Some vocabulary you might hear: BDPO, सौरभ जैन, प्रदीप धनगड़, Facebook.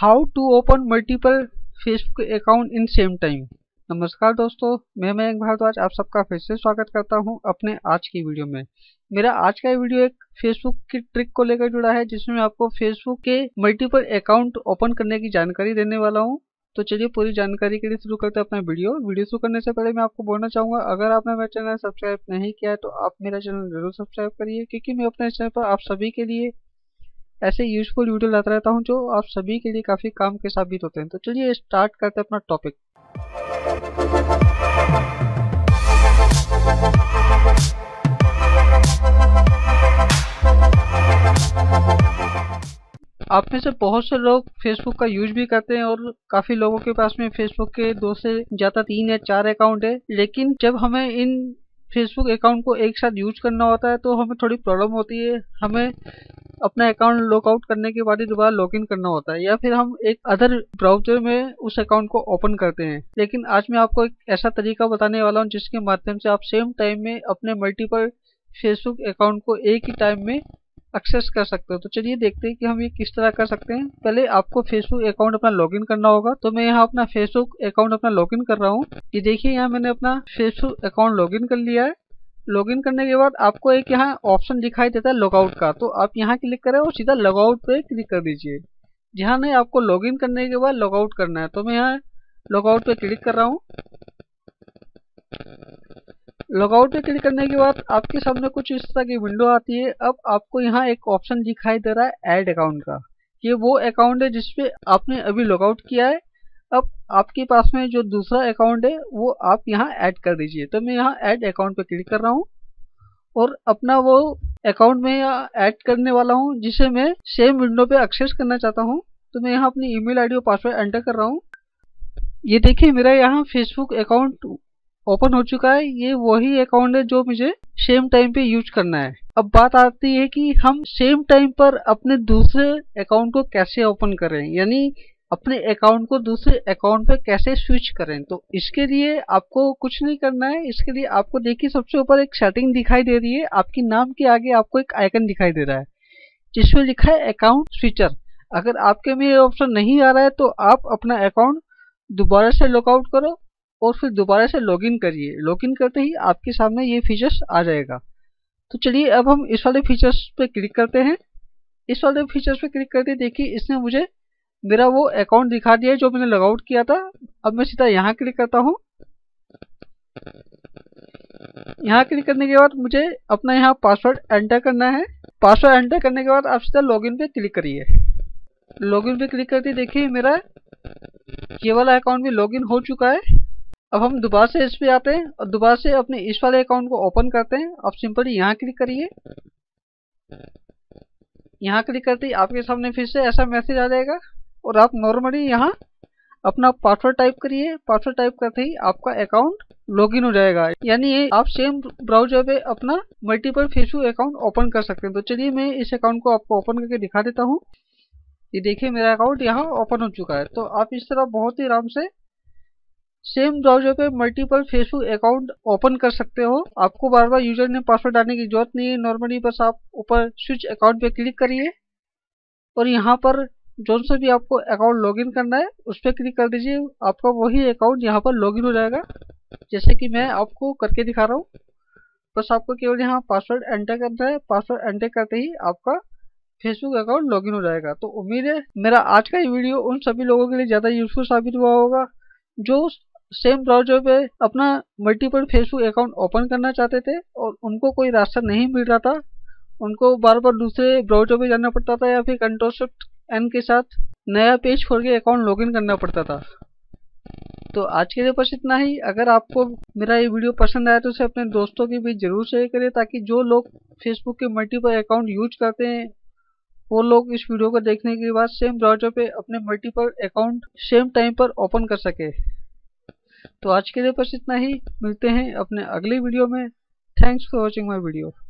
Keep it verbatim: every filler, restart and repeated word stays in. How to open multiple Facebook account in same time. नमस्कार दोस्तों, मैं मैं एक बार तो आज आप सबका फिर से स्वागत करता हूं अपने आज की वीडियो में। मेरा आज का वीडियो एक फेसबुक की ट्रिक को लेकर जुड़ा है, जिसमें आपको फेसबुक के मल्टीपल अकाउंट ओपन करने की जानकारी देने वाला हूं। तो चलिए पूरी जानकारी के लिए शुरू करते हैं अपना वीडियो। वीडियो शुरू करने से पहले मैं आपको बोलना चाहूँगा, अगर आपने मेरा चैनल सब्सक्राइब नहीं किया है तो आप मेरा चैनल जरूर सब्सक्राइब करिए, क्योंकि मैं अपने चैनल पर आप सभी के लिए ऐसे यूजफुल वीडियो लाता रहता हूं जो आप सभी के लिए काफ़ी काम के साबित होते हैं। तो चलिए स्टार्ट करते हैं अपना टॉपिक। आप में से बहुत से लोग फेसबुक का यूज भी करते हैं और काफ़ी लोगों के पास में फेसबुक के दो से ज़्यादा तीन या चार अकाउंट है, लेकिन जब हमें इन फेसबुक अकाउंट को एक साथ यूज करना होता है तो हमें थोड़ी प्रॉब्लम होती है। हमें अपना अकाउंट लॉकआउट करने के बाद ही दोबारा लॉगिन करना होता है, या फिर हम एक अदर ब्राउजर में उस अकाउंट को ओपन करते हैं। लेकिन आज मैं आपको एक ऐसा तरीका बताने वाला हूं जिसके माध्यम से आप सेम टाइम में अपने मल्टीपल फेसबुक अकाउंट को एक ही टाइम में एक्सेस कर सकते हो। तो चलिए देखते हैं कि हम ये किस तरह कर सकते हैं। पहले आपको फेसबुक अकाउंट अपना लॉगिन करना होगा। तो मैं यहाँ अपना फेसबुक अकाउंट अपना लॉगिन कर रहा हूँ। ये देखिए, यहाँ मैंने अपना फेसबुक अकाउंट लॉगिन कर लिया है। लॉगिन करने के बाद आपको एक यहाँ ऑप्शन दिखाई देता है लॉगआउट का, तो आप यहाँ क्लिक करें और सीधा लॉगआउट पे क्लिक कर दीजिए। जहाँ नहीं आपको लॉगिन करने के बाद लॉगआउट करना है, तो मैं यहाँ लॉगआउट पे क्लिक कर रहा हूँ। लॉगआउट पे क्लिक करने के बाद आपके सामने कुछ इस तरह की विंडो आती है। अब आपको यहाँ एक ऑप्शन दिखाई दे रहा है ऐड अकाउंट का। ये वो अकाउंट है जिसपे आपने अभी लॉगआउट किया है। अब आपके पास में जो दूसरा अकाउंट है वो आप यहाँ ऐड कर दीजिए। तो मैं यहाँ ऐड अकाउंट पे क्लिक कर रहा हूँ और अपना वो अकाउंट में यहाँ ऐड करने वाला हूँ जिसे मैं सेम विंडो पे एक्सेस करना चाहता हूँ। तो मैं यहाँ अपनी ईमेल आईडी और पासवर्ड एंटर कर रहा हूँ। ये देखिए, मेरा यहाँ फेसबुक अकाउंट ओपन हो चुका है। ये वही अकाउंट है जो मुझे सेम टाइम पे यूज करना है। अब बात आती है कि हम सेम टाइम पर अपने दूसरे अकाउंट को कैसे ओपन करें, यानी अपने अकाउंट को दूसरे अकाउंट पे कैसे स्विच करें। तो इसके लिए आपको कुछ नहीं करना है। इसके लिए आपको देखिए, सबसे ऊपर एक सेटिंग दिखाई दे रही है। आपके नाम के आगे आपको एक आइकन दिखाई दे रहा है जिसमें लिखा है अकाउंट स्विचर। अगर आपके में ये ऑप्शन नहीं आ रहा है तो आप अपना अकाउंट दोबारा से लॉगआउट करो और फिर दोबारा से लॉगिन करिए। लॉगिन करते ही आपके सामने ये फीचर्स आ जाएगा। तो चलिए अब हम इस वाले फीचर्स पे क्लिक करते हैं। इस वाले फीचर्स पे क्लिक करते देखिए, इसने मुझे मेरा वो अकाउंट दिखा दिया है जो मैंने लॉगआउट किया था। अब मैं सीधा यहाँ क्लिक करता हूँ। यहाँ क्लिक करने के बाद मुझे अपना यहाँ पासवर्ड एंटर करना है। पासवर्ड एंटर करने के बाद आप सीधा लॉगिन पे क्लिक करिए। लॉगिन पे क्लिक करते देखिए, मेरा ये वाला अकाउंट भी लॉगिन हो चुका है। अब हम दोबारा से इस पे आते हैं और दोबारा से अपने इस वाले अकाउंट को ओपन करते हैं। आप सिंपली यहाँ क्लिक करिए। यहाँ क्लिक करते ही आपके सामने फिर से ऐसा मैसेज आ जाएगा और आप नॉर्मली यहाँ अपना पासवर्ड टाइप करिए। पासवर्ड टाइप करते ही आपका अकाउंट लॉगिन हो जाएगा, यानी ये आप सेम ब्राउजर पे अपना मल्टीपल फेसबुक अकाउंट ओपन कर सकते हैं। तो चलिए मैं इस अकाउंट को आपको ओपन करके दिखा देता हूँ। ये देखिए, मेरा अकाउंट यहाँ ओपन हो चुका है। तो आप इस तरह बहुत ही आराम से सेम ब्राउजर पे मल्टीपल फेसबुक अकाउंट ओपन कर सकते हो। आपको बार बार यूजर नेम पासवर्ड डालने की जरूरत नहीं है। नॉर्मली बस आप ऊपर स्विच अकाउंट पे क्लिक करिए और यहाँ पर जौन सा भी आपको अकाउंट लॉगिन करना है उस पर क्लिक कर दीजिए। आपका वही अकाउंट यहाँ पर लॉगिन हो जाएगा, जैसे कि मैं आपको करके दिखा रहा हूँ। बस आपको केवल यहाँ पासवर्ड एंटर करना है। पासवर्ड एंटर करते ही आपका फेसबुक अकाउंट लॉगिन हो जाएगा। तो उम्मीद है मेरा आज का ये वीडियो उन सभी लोगों के लिए ज़्यादा यूजफुल साबित हुआ होगा जो सेम ब्राउजर पे अपना मल्टीपल फेसबुक अकाउंट ओपन करना चाहते थे और उनको कोई रास्ता नहीं मिल रहा था। उनको बार बार दूसरे ब्राउजर पे जाना पड़ता था या फिर कंट्रोल शिफ्ट एन के साथ नया पेज खोल के अकाउंट लॉगिन करना पड़ता था। तो आज के लिए बस इतना ही। अगर आपको मेरा ये वीडियो पसंद आया तो उसे अपने दोस्तों के बीच जरूर शेयर करें, ताकि जो लोग फेसबुक के मल्टीपल अकाउंट यूज करते हैं वो लोग इस वीडियो को देखने के बाद सेम ब्राउजर पे अपने मल्टीपल अकाउंट सेम टाइम पर ओपन कर सके। तो आज के लिए बस इतना ही। मिलते हैं अपने अगले वीडियो में। Thanks for watching my video.